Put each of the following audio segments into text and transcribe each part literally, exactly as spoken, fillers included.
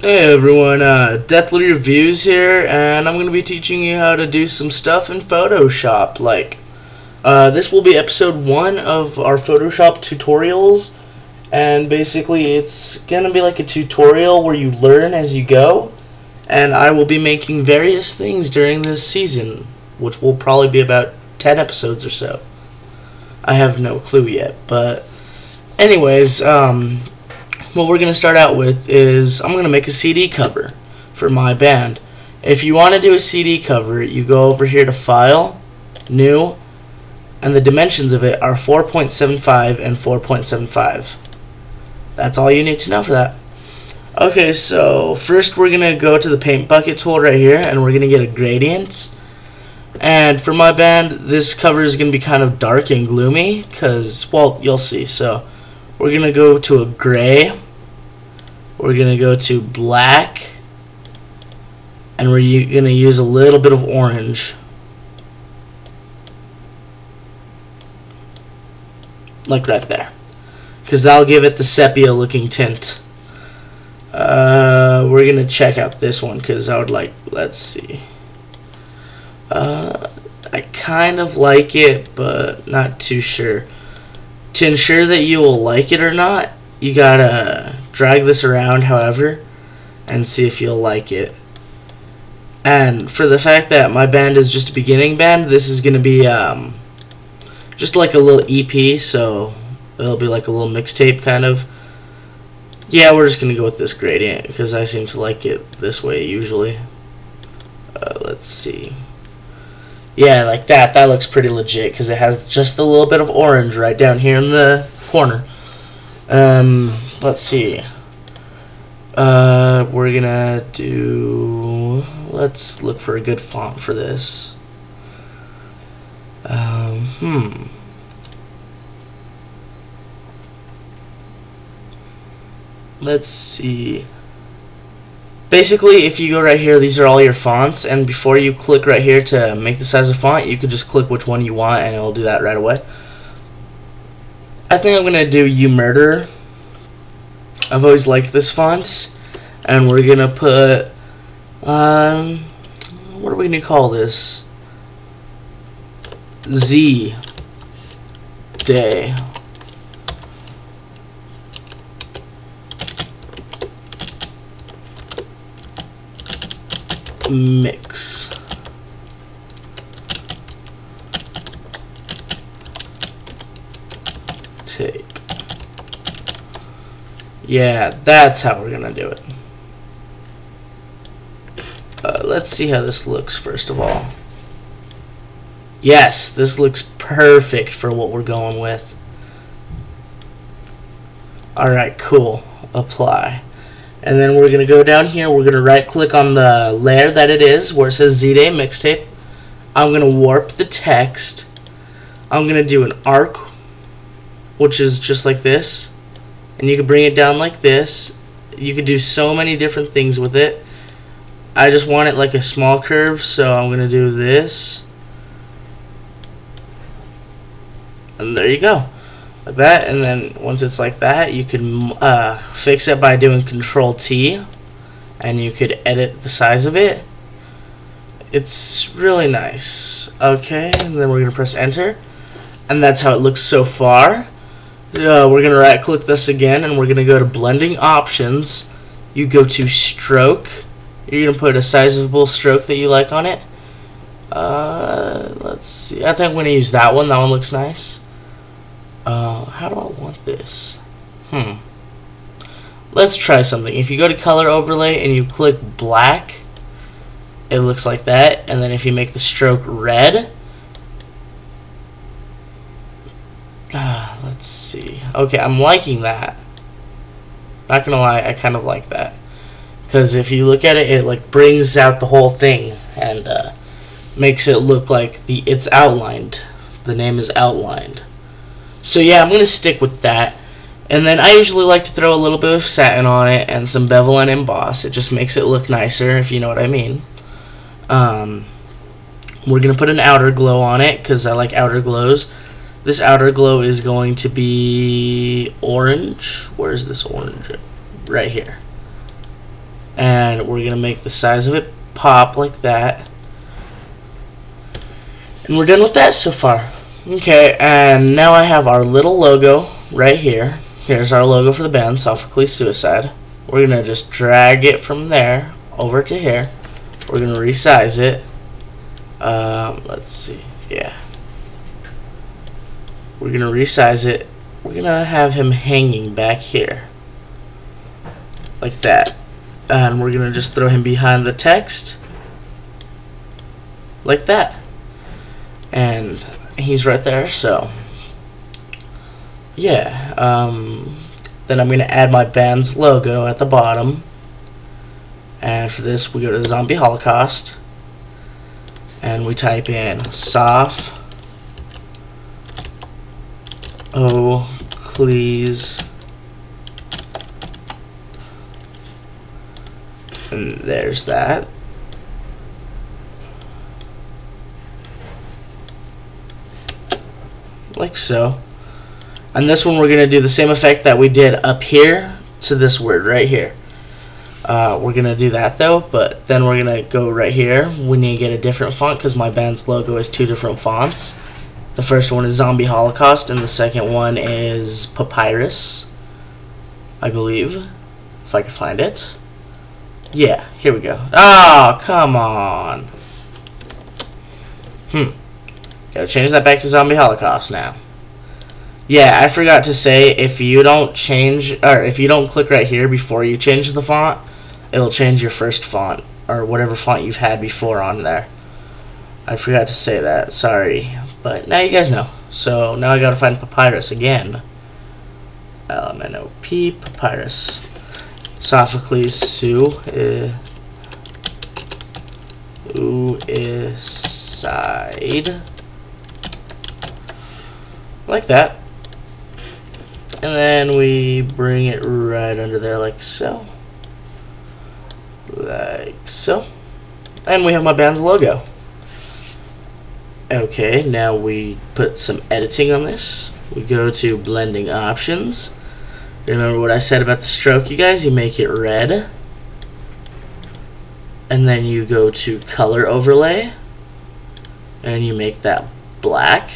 Hey everyone, uh, Deathly Reviews here, and I'm going to be teaching you how to do some stuff in Photoshop. Like, uh, this will be episode one of our Photoshop tutorials, and basically it's going to be like a tutorial where you learn as you go, and I will be making various things during this season, which will probably be about ten episodes or so. I have no clue yet, but anyways, um... what we're going to start out with is I'm going to make a C D cover for my band. If you want to do a C D cover, you go over here to File, New, and the dimensions of it are four point seven five and four point seven five. That's all you need to know for that. Okay, so first we're going to go to the Paint Bucket tool right here, and we're going to get a gradient. And for my band, this cover is going to be kind of dark and gloomy because, well, you'll see. So we're going to go to a gray. We're going to go to black, and we're going to use a little bit of orange, like right there, because that'll give it the sepia looking tint. Uh, we're going to check out this one because I would like, let's see, uh, I kind of like it but not too sure. To ensure that you will like it or not, you gotta drag this around however and see if you'll like it. And for the fact that my band is just a beginning band, this is gonna be um, just like a little E P, so it'll be like a little mixtape kind of. Yeah, we're just gonna go with this gradient because I seem to like it this way usually. Uh, let's see. Yeah, like that. That looks pretty legit because it has just a little bit of orange right down here in the corner. Um, let's see. Uh, we're gonna do. Let's look for a good font for this. Um, hmm. Let's see. Basically, if you go right here, these are all your fonts, and before you click right here to make the size of font, you can just click which one you want, and it'll do that right away. I think I'm going to do You Murder. I've always liked this font, and we're going to put, um, what are we going to call this? Z-Day Mix Tape. Yeah, that's how we're gonna do it. Uh, let's see how this looks first of all. Yes, this looks perfect for what we're going with. Alright, cool. Apply. And then we're going to go down here, we're going to right click on the layer that it is, where it says Z-Day Mixtape. I'm going to warp the text. I'm going to do an arc, which is just like this. And you can bring it down like this. You can do so many different things with it. I just want it like a small curve, so I'm going to do this. And there you go. Like that, and then once it's like that, you can uh, fix it by doing Control T, and you could edit the size of it. It's really nice. Okay, and then we're gonna press Enter, and that's how it looks so far. Uh, we're gonna right click this again, and we're gonna go to Blending Options. You go to Stroke. You're gonna put a sizable stroke that you like on it. Uh, let's see. I think I'm gonna use that one. That one looks nice. Uh, how do I want this? Hmm. Let's try something. If you go to color overlay and you click black, it looks like that. And then if you make the stroke red, ah, let's see. Okay, I'm liking that. Not gonna lie, I kind of like that because if you look at it, it like brings out the whole thing and uh, makes it look like the it's outlined. The name is outlined. So yeah, I'm going to stick with that. And then I usually like to throw a little bit of satin on it and some bevel and emboss. It just makes it look nicer, if you know what I mean. Um, we're going to put an outer glow on it because I like outer glows. This outer glow is going to be orange. Where's this orange? Right here. and we're gonna make the size of it pop like that, and we're done with that so far. Okay, and now I have our little logo right here. Here's our logo for the band Sophocles Suicide. We're gonna just drag it from there over to here. We're gonna resize it. Um, let's see. Yeah, we're gonna resize it. We're gonna have him hanging back here like that, and we're gonna just throw him behind the text like that, and he's right there. So yeah, um, then I'm gonna add my band's logo at the bottom, and for this we go to the Zombie Holocaust and we type in Sophocles, and there's that. Like so. And this one we're going to do the same effect that we did up here to this word right here. Uh, we're going to do that though, but then we're going to go right here. We need to get a different font because my band's logo is two different fonts. The first one is Zombie Holocaust and the second one is Papyrus, I believe, if I can find it. Yeah, here we go. Oh, come on. Hmm. Gotta change that back to Zombie Holocaust now. Yeah, I forgot to say, if you don't change, or if you don't click right here before you change the font, it'll change your first font, or whatever font you've had before on there. I forgot to say that, sorry. But now you guys know. So now I gotta find Papyrus again. L M N O P, Papyrus. Sophocles Suicide. Like that. And then we bring it right under there like so. Like so. And we have my band's logo. Okay, now we put some editing on this. We go to blending options. Remember what I said about the stroke, you guys? You make it red. And then you go to color overlay. And you make that black.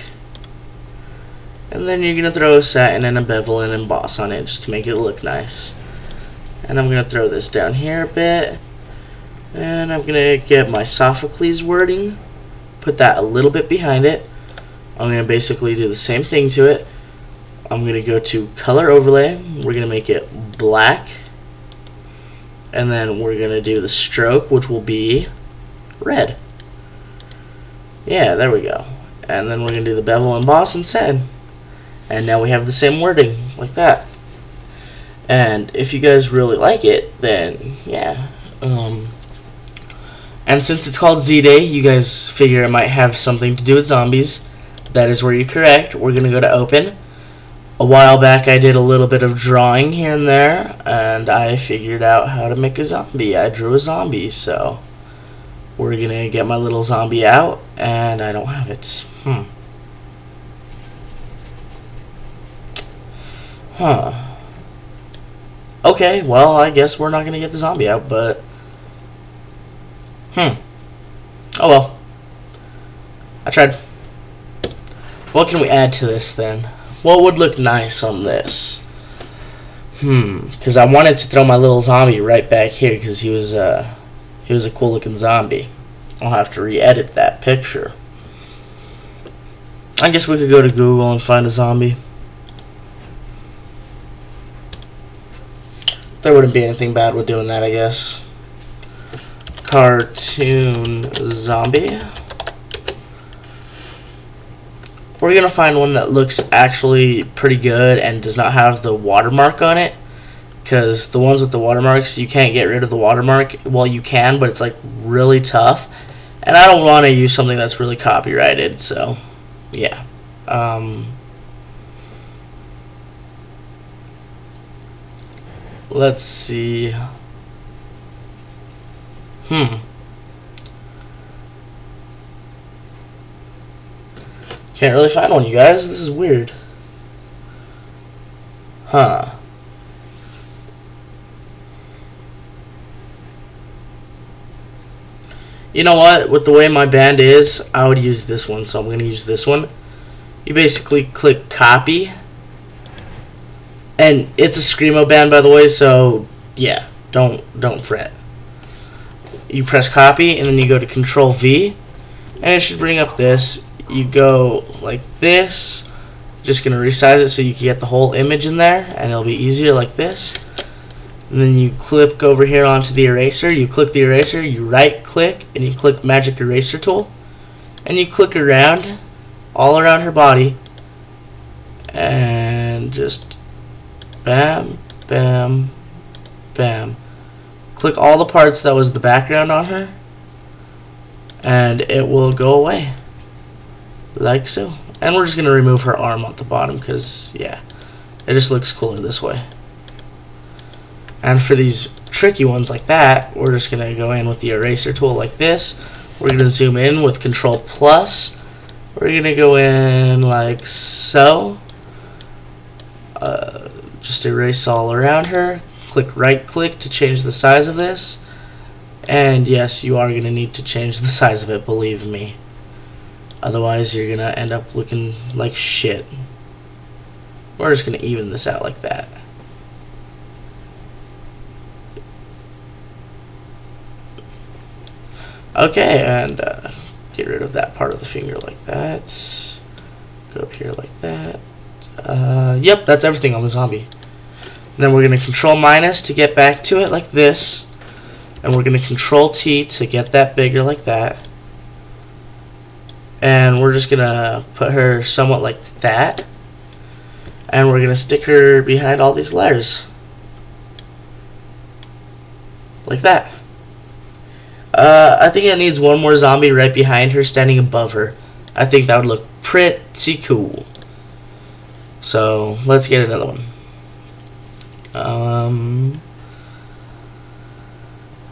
And then you're going to throw a satin and a bevel and emboss on it just to make it look nice. And I'm going to throw this down here a bit. And I'm going to get my Sophocles wording. Put that a little bit behind it. I'm going to basically do the same thing to it. I'm going to go to color overlay. We're going to make it black. And then we're going to do the stroke, which will be red. Yeah, there we go. And then we're going to do the bevel emboss instead. And now we have the same wording like that. And if you guys really like it, then yeah. Um, and since it's called Z-Day, you guys figure it might have something to do with zombies. That is where you're correct. We're going to go to open. A while back I did a little bit of drawing here and there, and I figured out how to make a zombie. I drew a zombie, so we're going to get my little zombie out, and I don't have it. Hmm. Huh. Okay, well, I guess we're not going to get the zombie out, but... Hmm. Oh well. I tried. What can we add to this, then? What would look nice on this? Hmm. Because I wanted to throw my little zombie right back here, because he was, uh, he was a cool-looking zombie. I'll have to re-edit that picture. I guess we could go to Google and find a zombie. There wouldn't be anything bad with doing that, I guess. Cartoon zombie. We're gonna find one that looks actually pretty good and does not have the watermark on it, because the ones with the watermarks, you can't get rid of the watermark. Well, you can, but it's like really tough, and I don't want to use something that's really copyrighted. So yeah, um, let's see. Hmm. Can't really find one, you guys. This is weird. Huh. you know what, with the way my band is, I would use this one, so I'm going to use this one. You basically click copy, and it's a screamo band, by the way, so yeah, don't don't fret. You press copy, and then you go to Control V, and it should bring up this. You go like this, just going to resize it so you can get the whole image in there, and it'll be easier like this. And then you click over here onto the eraser, you click the eraser, you right click, and you click magic eraser tool, and you click around, all around her body, and just bam, bam, bam. Click all the parts that was the background on her, and it will go away, like so. And we're just going to remove her arm at the bottom, because yeah, it just looks cooler this way. And for these tricky ones like that, we're just going to go in with the eraser tool like this. We're going to zoom in with Control plus. We're going to go in like so. Uh, just erase all around her. Click right click to change the size of this. And yes, you are going to need to change the size of it, believe me. Otherwise, you're going to end up looking like shit. We're just going to even this out like that. Okay, and uh, get rid of that part of the finger like that. Go up here like that. Uh, yep, that's everything on the zombie. And then we're going to Control minus to get back to it like this. And we're going to Control T to get that bigger like that. And we're just going to put her somewhat like that. And we're going to stick her behind all these letters. Like that. Uh, I think it needs one more zombie right behind her, standing above her. I think that would look pretty cool. So let's get another one. Um,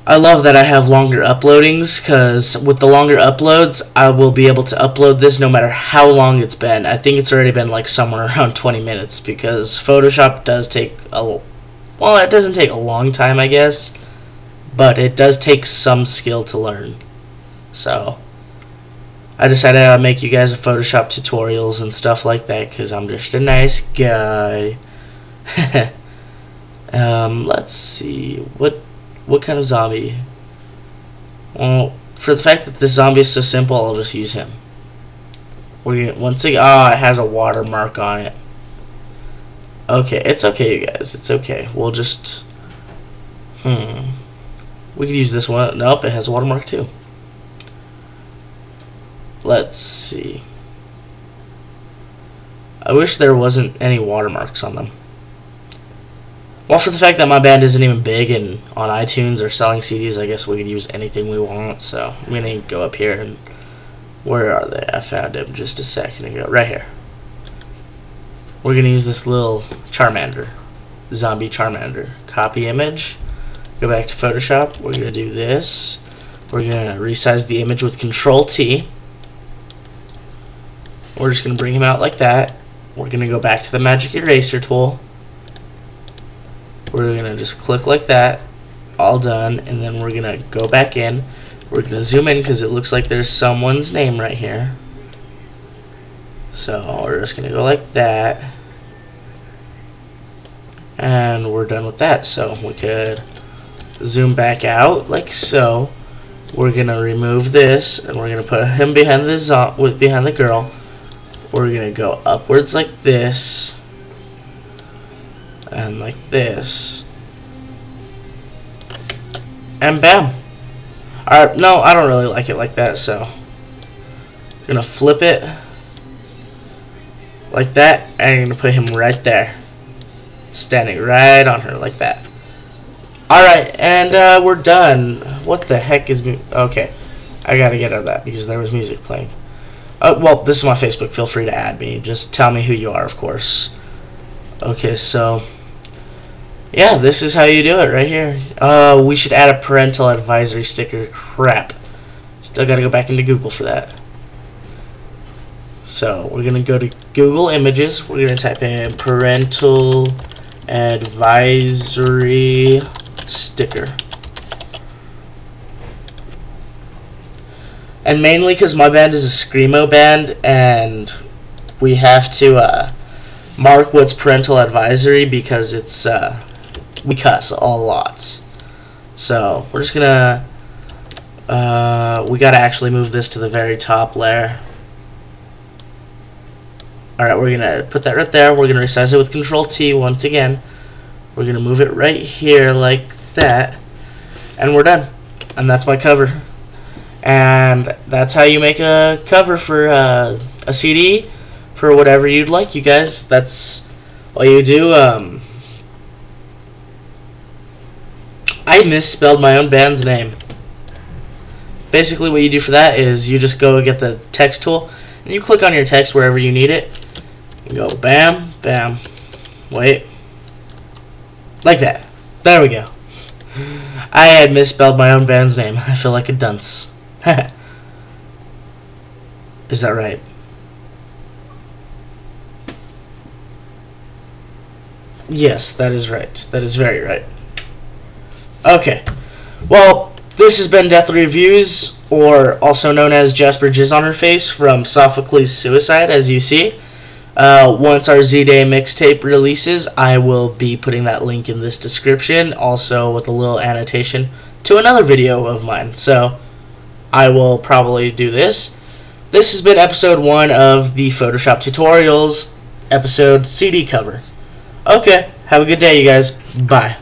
I love that I have longer uploadings, because with the longer uploads, I will be able to upload this no matter how long it's been. I think it's already been like somewhere around twenty minutes, because Photoshop does take a... well, it doesn't take a long time, I guess. But it does take some skill to learn. So I decided I'd make you guys a Photoshop tutorials and stuff like that, because I'm just a nice guy. um, let's see. What what kind of zombie? Well, for the fact that this zombie is so simple, I'll just use him. We once again, oh, it has a watermark on it. Okay, it's okay, you guys. It's okay. We'll just... Hmm... we could use this one. Nope, it has a watermark too. Let's see. I wish there wasn't any watermarks on them. Well, for the fact that my band isn't even big and on iTunes or selling C Ds, I guess we could use anything we want. So I'm going to go up here and... where are they? I found them just a second ago. Right here. We're going to use this little Charmander. Zombie Charmander. Copy image. Go back to Photoshop, we're going to do this. We're going to resize the image with Control T. We're just going to bring him out like that. We're going to go back to the magic eraser tool. We're going to just click like that. All done. And then we're going to go back in. We're going to zoom in because it looks like there's someone's name right here. So we're just going to go like that. And we're done with that. So we could... zoom back out like so. We're gonna remove this, and we're gonna put him behind the zo with behind the girl. We're gonna go upwards like this, and like this, and bam. All right, no, I don't really like it like that, so I'm gonna flip it like that, and I'm gonna put him right there, standing right on her like that. Alright, and uh, we're done. What the heck is... mu okay, I gotta get out of that because there was music playing. Uh, well, this is my Facebook. Feel free to add me. Just tell me who you are, of course. Okay, so... yeah, this is how you do it right here. Uh, we should add a parental advisory sticker. Crap. Still gotta go back into Google for that. So, we're gonna go to Google Images. We're gonna type in parental advisory... sticker, and mainly because my band is a screamo band, and we have to uh, mark what's parental advisory because it's uh, we cuss a lot. So we're just gonna uh, we gotta actually move this to the very top layer. Alright, we're gonna put that right there. We're gonna resize it with Control T once again. We're gonna move it right here like that, and we're done. And that's my cover. And that's how you make a cover for uh, a C D, for whatever you'd like, you guys. That's all you do. Um, I misspelled my own band's name. Basically, what you do for that is you just go get the text tool and you click on your text wherever you need it. You go bam, bam, wait, like that. There we go. I had misspelled my own band's name. I feel like a dunce. Is that right? Yes, that is right. That is very right. Okay. Well, this has been Deathly Reviews, or also known as Jasper Jizz on Her Face, from Sophocles Suicide, as you see. Uh, once our Z-Day mixtape releases, I will be putting that link in this description, also with a little annotation to another video of mine. So I will probably do this. This has been episode one of the Photoshop Tutorials episode C D cover. Okay, have a good day, you guys. Bye.